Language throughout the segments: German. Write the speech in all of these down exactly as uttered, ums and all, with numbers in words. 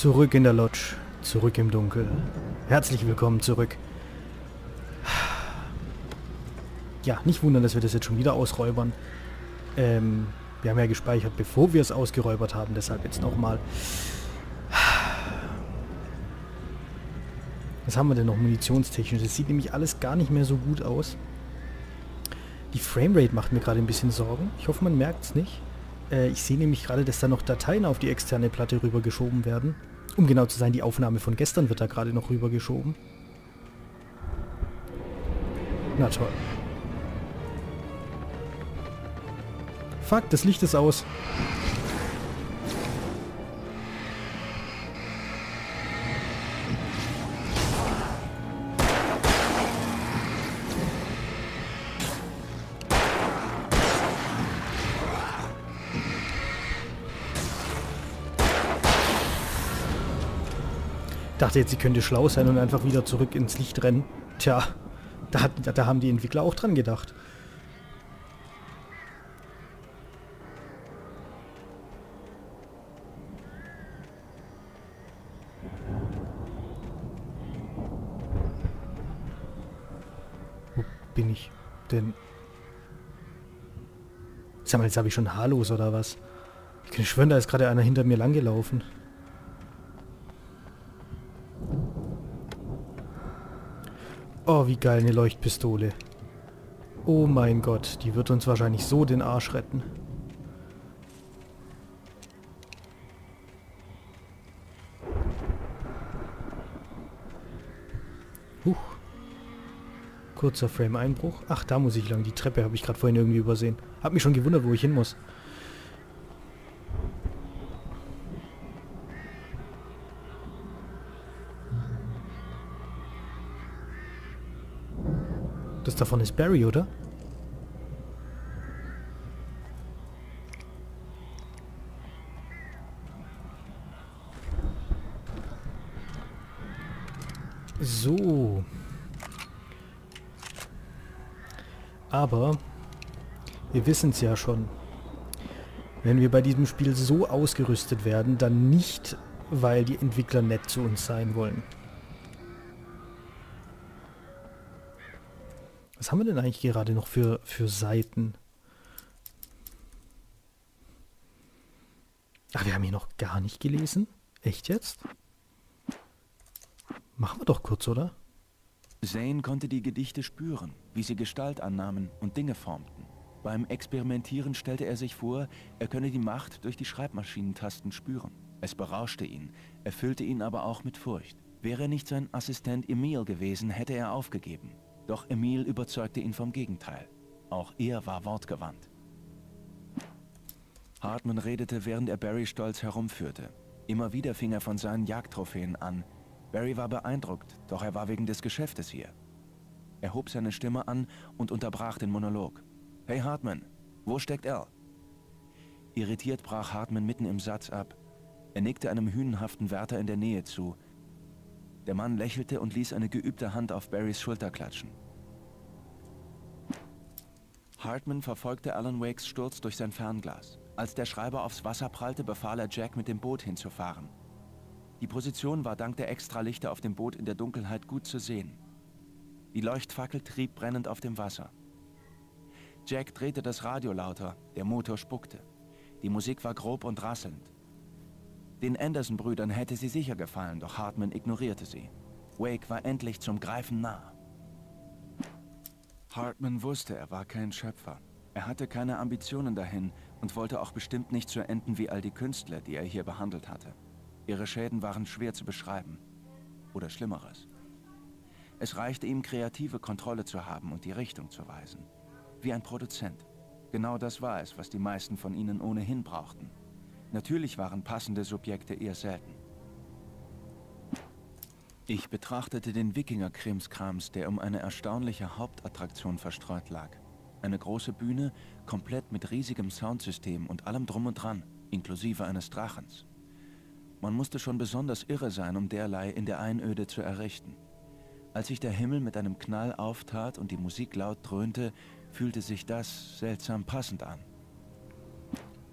Zurück in der Lodge, zurück im Dunkel. Herzlich willkommen zurück. Ja, nicht wundern, dass wir das jetzt schon wieder ausräubern. Ähm, wir haben ja gespeichert, bevor wir es ausgeräubert haben, deshalb jetzt nochmal. Was haben wir denn noch munitionstechnisch? Das sieht nämlich alles gar nicht mehr so gut aus. Die Framerate macht mir gerade ein bisschen Sorgen. Ich hoffe, man merkt es nicht. Äh, ich sehe nämlich gerade, dass da noch Dateien auf die externe Platte rübergeschoben werden. Um genau zu sein, die Aufnahme von gestern wird da gerade noch rübergeschoben. Na toll. Fuck, das Licht ist aus. Dachte jetzt, sie könnte schlau sein und einfach wieder zurück ins Licht rennen. Tja, da, da, da haben die Entwickler auch dran gedacht. Wo bin ich denn? Sag mal, jetzt habe ich schon haarlos oder was? Ich kann schwören, da ist gerade einer hinter mir langgelaufen. Oh, wie geil, eine Leuchtpistole. Oh mein Gott, die wird uns wahrscheinlich so den Arsch retten. Huch. Kurzer Frame-Einbruch. Ach, da muss ich lang. Die Treppe habe ich gerade vorhin irgendwie übersehen. Hab mich schon gewundert, wo ich hin muss. Das davon ist Barry, oder? So. Aber wir wissen es ja schon. Wenn wir bei diesem Spiel so ausgerüstet werden, dann nicht, weil die Entwickler nett zu uns sein wollen. Was haben wir denn eigentlich gerade noch für, für Seiten? Ach, wir haben hier noch gar nicht gelesen. Echt jetzt? Machen wir doch kurz, oder? Zane konnte die Gedichte spüren, wie sie Gestalt annahmen und Dinge formten. Beim Experimentieren stellte er sich vor, er könne die Macht durch die Schreibmaschinentasten spüren. Es berauschte ihn, erfüllte ihn aber auch mit Furcht. Wäre nicht sein Assistent Emil gewesen, hätte er aufgegeben. Doch Emil überzeugte ihn vom Gegenteil. Auch er war wortgewandt. Hartman redete, während er Barry stolz herumführte. Immer wieder fing er von seinen Jagdtrophäen an. Barry war beeindruckt, doch er war wegen des Geschäftes hier. Er hob seine Stimme an und unterbrach den Monolog. Hey Hartman, wo steckt Al? Irritiert brach Hartman mitten im Satz ab. Er nickte einem hünenhaften Wärter in der Nähe zu. Der Mann lächelte und ließ eine geübte Hand auf Barrys Schulter klatschen. Hartman verfolgte Alan Wakes Sturz durch sein Fernglas. Als der Schreiber aufs Wasser prallte, befahl er Jack, mit dem Boot hinzufahren. Die Position war dank der Extralichter auf dem Boot in der Dunkelheit gut zu sehen. Die Leuchtfackel trieb brennend auf dem Wasser. Jack drehte das Radio lauter, der Motor spuckte. Die Musik war grob und rasselnd. Den Anderson-Brüdern hätte sie sicher gefallen, doch Hartman ignorierte sie. Wake war endlich zum Greifen nah. Hartman wusste, er war kein Schöpfer. Er hatte keine Ambitionen dahin und wollte auch bestimmt nicht so enden wie all die Künstler, die er hier behandelt hatte. Ihre Schäden waren schwer zu beschreiben. Oder Schlimmeres. Es reichte ihm, kreative Kontrolle zu haben und die Richtung zu weisen. Wie ein Produzent. Genau das war es, was die meisten von ihnen ohnehin brauchten. Natürlich waren passende Subjekte eher selten. Ich betrachtete den Wikinger-Krimskrams, der um eine erstaunliche Hauptattraktion verstreut lag. Eine große Bühne, komplett mit riesigem Soundsystem und allem drum und dran, inklusive eines Drachens. Man musste schon besonders irre sein, um derlei in der Einöde zu errichten. Als sich der Himmel mit einem Knall auftat und die Musik laut dröhnte, fühlte sich das seltsam passend an.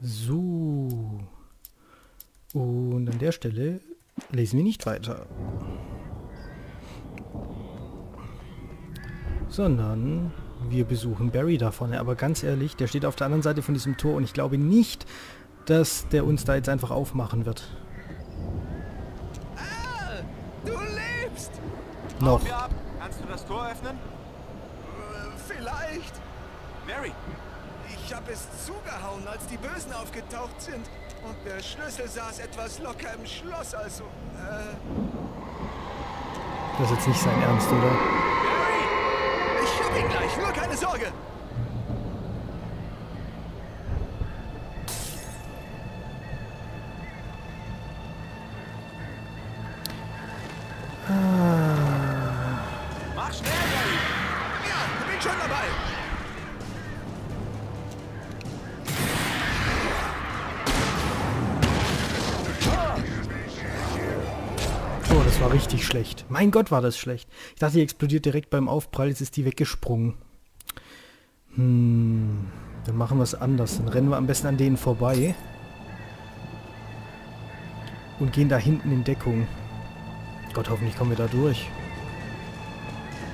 So, und an der Stelle Lesen wir nicht weiter. Sondern wir besuchen Barry da vorne. Aber ganz ehrlich, der steht auf der anderen Seite von diesem Tor und ich glaube nicht, dass der uns da jetzt einfach aufmachen wird. Ah, du lebst! Noch. Kannst du das Tor öffnen? Vielleicht. Mary, ich habe es zugehauen, als die Bösen aufgetaucht sind. Und der Schlüssel saß etwas locker im Schloss, also... Äh das ist jetzt nicht sein Ernst, oder? Mary, ich hab ihn gleich, nur keine Sorge! Richtig schlecht. Mein Gott, war das schlecht. Ich dachte, die explodiert direkt beim Aufprall. Jetzt ist die weggesprungen. Hm. Dann machen wir es anders. Dann rennen wir am besten an denen vorbei. Und gehen da hinten in Deckung. Gott, hoffentlich kommen wir da durch.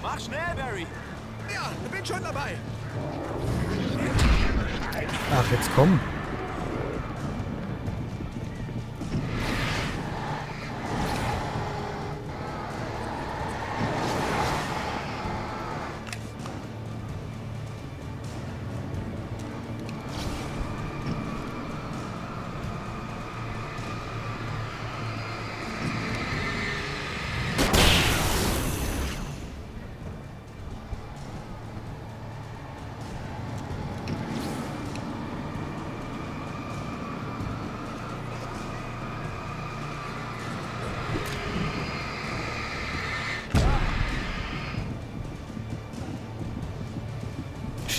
Mach schnell, Barry! Ja, bin schon dabei! Ach, jetzt komm!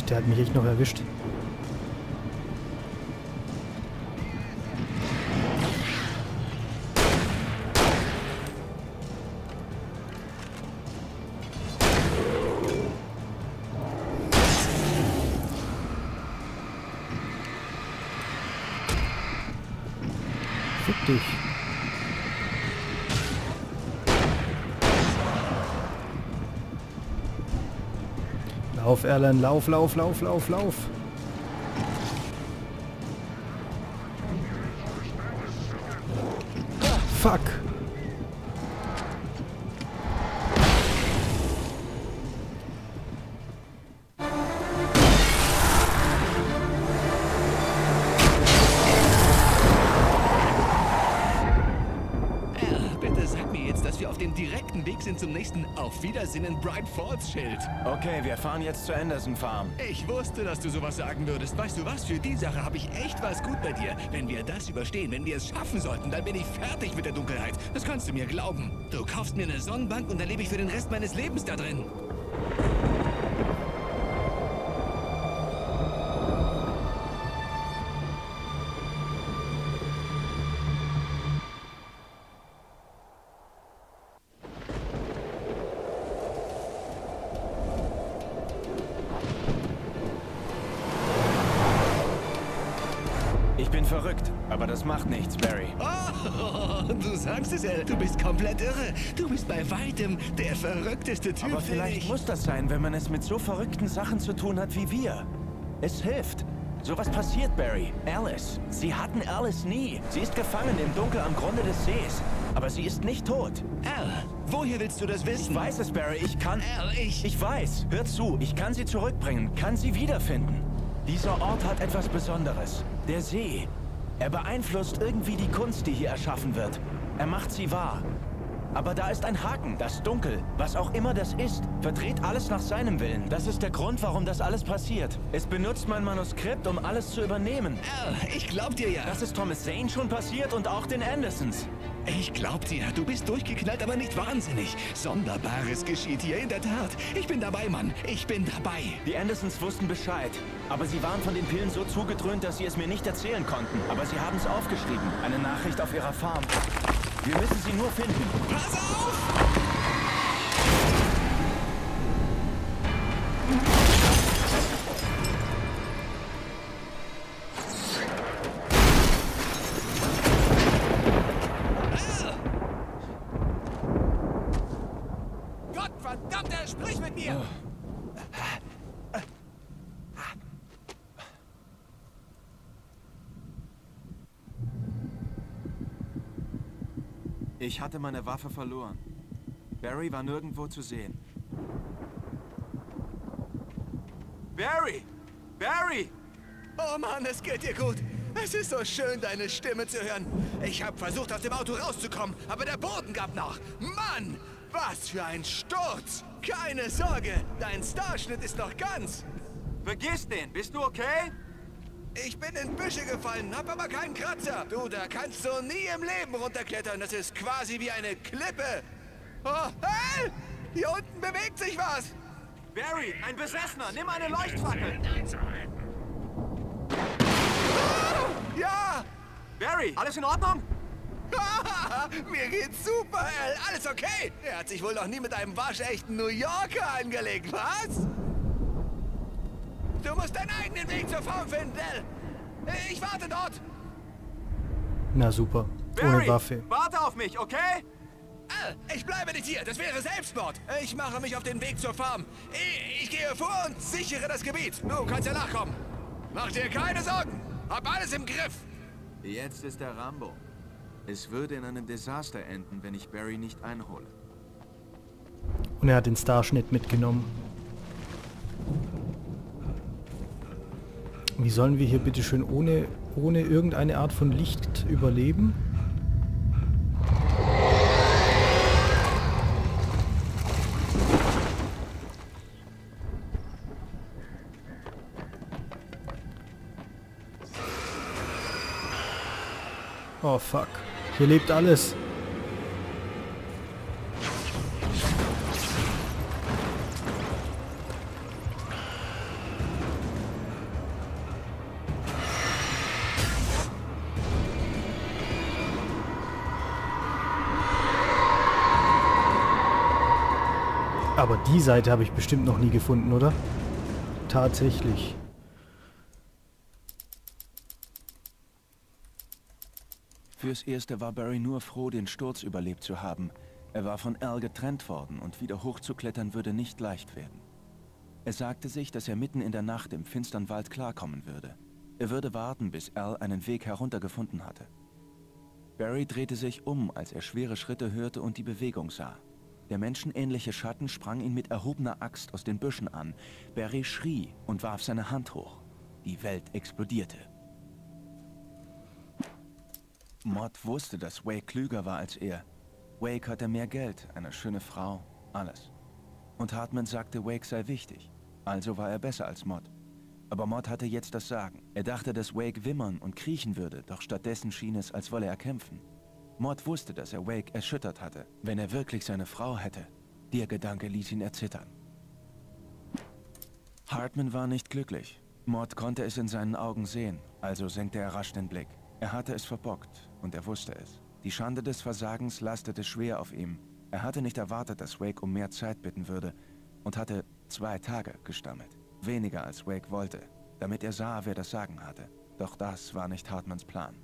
Der hat mich echt noch erwischt. Fick dich. Lauf, Alan, lauf, lauf, lauf, lauf, lauf. Fuck. Zum nächsten Auf Wiedersehen in Bright Falls Schild. Okay, wir fahren jetzt zur Anderson Farm. Ich wusste, dass du sowas sagen würdest. Weißt du was? Für die Sache habe ich echt was gut bei dir. Wenn wir das überstehen, wenn wir es schaffen sollten, dann bin ich fertig mit der Dunkelheit. Das kannst du mir glauben. Du kaufst mir eine Sonnenbank und dann lebe ich für den Rest meines Lebens da drin. Verrückt, aber das macht nichts, Barry. Oh, du sagst es, El. Du bist komplett irre. Du bist bei weitem der verrückteste Typ. Aber vielleicht ich. muss das sein, wenn man es mit so verrückten Sachen zu tun hat wie wir. Es hilft. Sowas passiert, Barry. Alice. Sie hatten Alice nie. Sie ist gefangen im Dunkel am Grunde des Sees. Aber sie ist nicht tot. Al, woher willst du das wissen? Ich weiß es, Barry. Ich kann... Al, ich... Ich weiß. Hör zu. Ich kann sie zurückbringen. Kann sie wiederfinden. Dieser Ort hat etwas Besonderes. Der See. Er beeinflusst irgendwie die Kunst, die hier erschaffen wird. Er macht sie wahr. Aber da ist ein Haken. Das Dunkel, was auch immer das ist, verdreht alles nach seinem Willen. Das ist der Grund, warum das alles passiert. Es benutzt mein Manuskript, um alles zu übernehmen. Al, ich glaub dir ja. Das ist Thomas Zane schon passiert und auch den Andersons. Ich glaub dir, du bist durchgeknallt, aber nicht wahnsinnig. Sonderbares geschieht hier in der Tat. Ich bin dabei, Mann. Ich bin dabei. Die Andersons wussten Bescheid. Aber sie waren von den Pillen so zugedröhnt, dass sie es mir nicht erzählen konnten. Aber sie haben es aufgeschrieben. Eine Nachricht auf ihrer Farm. Wir müssen sie nur finden. Pass auf! Ah, Ich hatte meine Waffe verloren. Barry war nirgendwo zu sehen. Barry! Barry! Oh Mann, es geht dir gut. Es ist so schön, deine Stimme zu hören. Ich habe versucht, aus dem Auto rauszukommen, aber der Boden gab nach. Mann, was für ein Sturz! Keine Sorge, dein Starschnitt ist noch ganz. Vergiss den, bist du okay? Ich bin in Büsche gefallen, hab aber keinen Kratzer. Du, da kannst du nie im Leben runterklettern. Das ist quasi wie eine Klippe. Oh, hey! Hier unten bewegt sich was! Barry, ein Besessener, nimm eine Leuchtfackel! Ah, ja! Barry, alles in Ordnung? Mir geht's super, Al. Alles okay! Er hat sich wohl noch nie mit einem waschechten New Yorker angelegt, was? Du musst deinen eigenen Weg zur Farm finden, Al. Ich warte dort! Na super, Barry, ohne Waffe. Warte auf mich, okay? Al, ich bleibe nicht hier, das wäre Selbstmord. Ich mache mich auf den Weg zur Farm. Ich gehe vor und sichere das Gebiet. Du kannst ja nachkommen. Mach dir keine Sorgen, hab alles im Griff. Jetzt ist der Rambo. Es würde in einem Desaster enden, wenn ich Barry nicht einhole. Und er hat den Starschnitt mitgenommen. Wie sollen wir hier bitte schön ohne, ohne irgendeine Art von Licht überleben? Oh fuck, hier lebt alles. Aber die Seite habe ich bestimmt noch nie gefunden, oder? Tatsächlich. Fürs Erste war Barry nur froh, den Sturz überlebt zu haben. Er war von Al getrennt worden und wieder hochzuklettern würde nicht leicht werden. Er sagte sich, dass er mitten in der Nacht im finstern Wald klarkommen würde. Er würde warten, bis Al einen Weg heruntergefunden hatte. Barry drehte sich um, als er schwere Schritte hörte und die Bewegung sah. Der menschenähnliche Schatten sprang ihn mit erhobener Axt aus den Büschen an. Barry schrie und warf seine Hand hoch. Die Welt explodierte. Mott wusste, dass Wake klüger war als er. Wake hatte mehr Geld, eine schöne Frau, alles. Und Hartman sagte, Wake sei wichtig. Also war er besser als Mott. Aber Mott hatte jetzt das Sagen. Er dachte, dass Wake wimmern und kriechen würde, doch stattdessen schien es, als wolle er kämpfen. Mott wusste, dass er Wake erschüttert hatte, wenn er wirklich seine Frau hätte. Der Gedanke ließ ihn erzittern. Hartman war nicht glücklich. Mott konnte es in seinen Augen sehen, also senkte er rasch den Blick. Er hatte es verbockt und er wusste es. Die Schande des Versagens lastete schwer auf ihm. Er hatte nicht erwartet, dass Wake um mehr Zeit bitten würde und hatte zwei Tage gestammelt. Weniger als Wake wollte, damit er sah, wer das Sagen hatte. Doch das war nicht Hartmans Plan.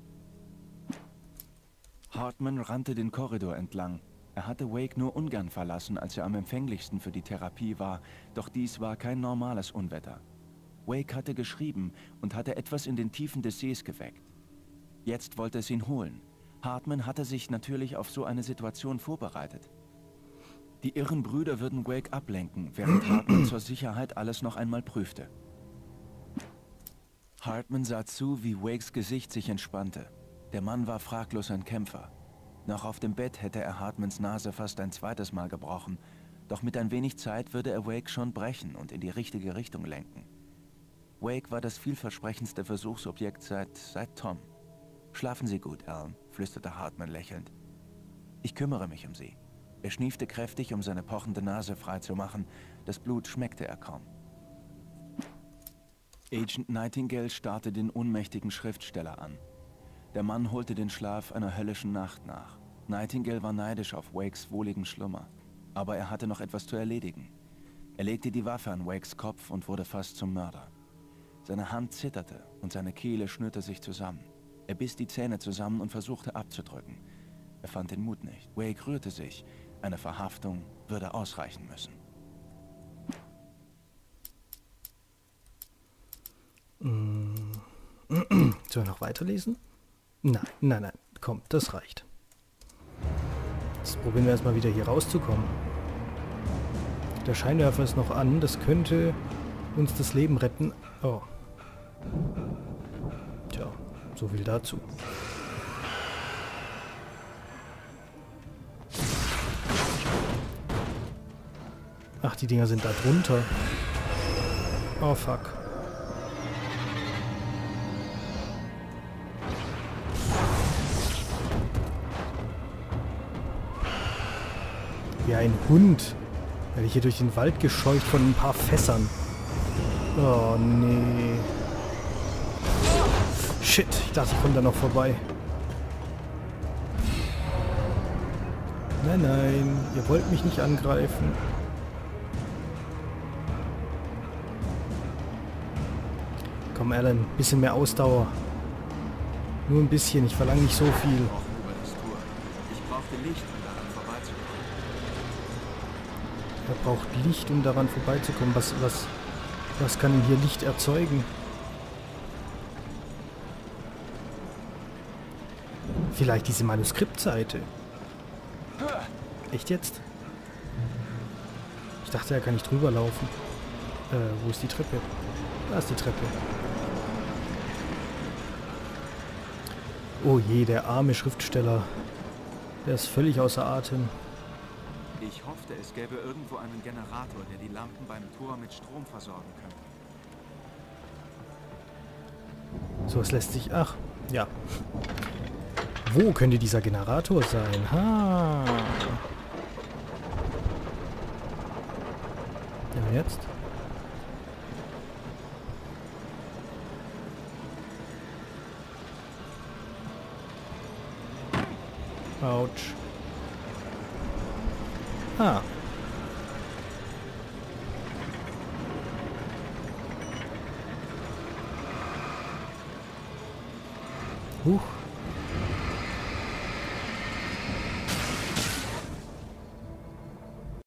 Hartman rannte den Korridor entlang. Er hatte Wake nur ungern verlassen, als er am empfänglichsten für die Therapie war. Doch dies war kein normales Unwetter. Wake hatte geschrieben und hatte etwas in den Tiefen des Sees geweckt. Jetzt wollte es ihn holen. Hartman hatte sich natürlich auf so eine Situation vorbereitet. Die irren Brüder würden Wake ablenken, während Hartman zur Sicherheit alles noch einmal prüfte. Hartman sah zu, wie Wakes Gesicht sich entspannte. Der Mann war fraglos ein Kämpfer. Noch auf dem Bett hätte er Hartmans Nase fast ein zweites Mal gebrochen. Doch mit ein wenig Zeit würde er Wake schon brechen und in die richtige Richtung lenken. Wake war das vielversprechendste Versuchsobjekt seit, seit Tom. »Schlafen Sie gut, Alan«, flüsterte Hartman lächelnd. »Ich kümmere mich um Sie.« Er schniefte kräftig, um seine pochende Nase freizumachen. Das Blut schmeckte er kaum. Agent Nightingale starrte den ohnmächtigen Schriftsteller an. Der Mann holte den Schlaf einer höllischen Nacht nach. Nightingale war neidisch auf Wakes wohligen Schlummer. Aber er hatte noch etwas zu erledigen. Er legte die Waffe an Wakes Kopf und wurde fast zum Mörder. Seine Hand zitterte und seine Kehle schnürte sich zusammen. Er biss die Zähne zusammen und versuchte abzudrücken. Er fand den Mut nicht. Wake rührte sich. Eine Verhaftung würde ausreichen müssen. Sollen wir noch weiterlesen? Nein, nein, nein. Komm, das reicht. Jetzt probieren wir erstmal wieder hier rauszukommen. Der Scheinwerfer ist noch an. Das könnte uns das Leben retten. Oh. Tja, so viel dazu. Ach, die Dinger sind da drunter. Oh, fuck. Wie ein Hund werde ich hier durch den Wald gescheucht von ein paar Fässern. Oh, nee. Shit, ich dachte, ich komme da noch vorbei. Nein, nein, ihr wollt mich nicht angreifen. Komm, Alan, ein bisschen mehr Ausdauer. Nur ein bisschen, ich verlange nicht so viel. Er braucht Licht, um daran vorbeizukommen. Was, was, was kann denn hier Licht erzeugen? Vielleicht diese Manuskriptseite. Echt jetzt? Ich dachte, er kann nicht drüber laufen. Äh, wo ist die Treppe? Da ist die Treppe. Oh je, der arme Schriftsteller. Der ist völlig außer Atem. Ich hoffte, es gäbe irgendwo einen Generator, der die Lampen beim Tor mit Strom versorgen kann. So, es lässt sich... Ach, ja. Wo könnte dieser Generator sein? Ha! Ja, jetzt? Autsch. Ah. Huch.